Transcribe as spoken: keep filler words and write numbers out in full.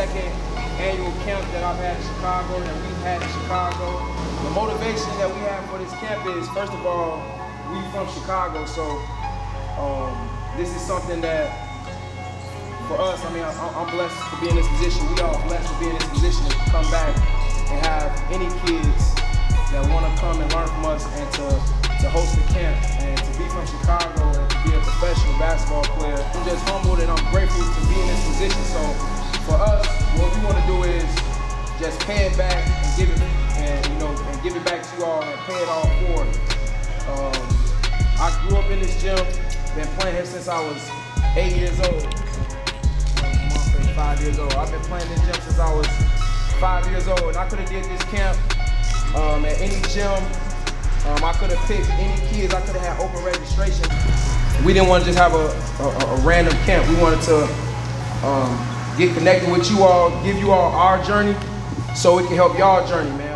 second annual camp that I've had in Chicago, that we've had in Chicago. The motivation that we have for this camp is, first of all, we from Chicago, so um, this is something that, for us, I mean, I, I'm blessed to be in this position. We all blessed to be in this position to come back and have any kids that want to come and learn from us and to, to host a camp and to be from Chicago and to be a professional basketball player. I'm just humbled and I'm grateful to be in this position. So for us, what we want to do is just pay it back and give it, and you know, and give it back to you all and pay it all forward. Um, I grew up in this gym, been playing here since I was eight years old. Five years old. I've been playing this gym since I was five years old, and I could have did this camp um, at any gym. Um, I could have picked any kids. I could have had open registration. We didn't want to just have a, a, a random camp. We wanted to um, get connected with you all, give you all our journey so it can help y'all journey, man.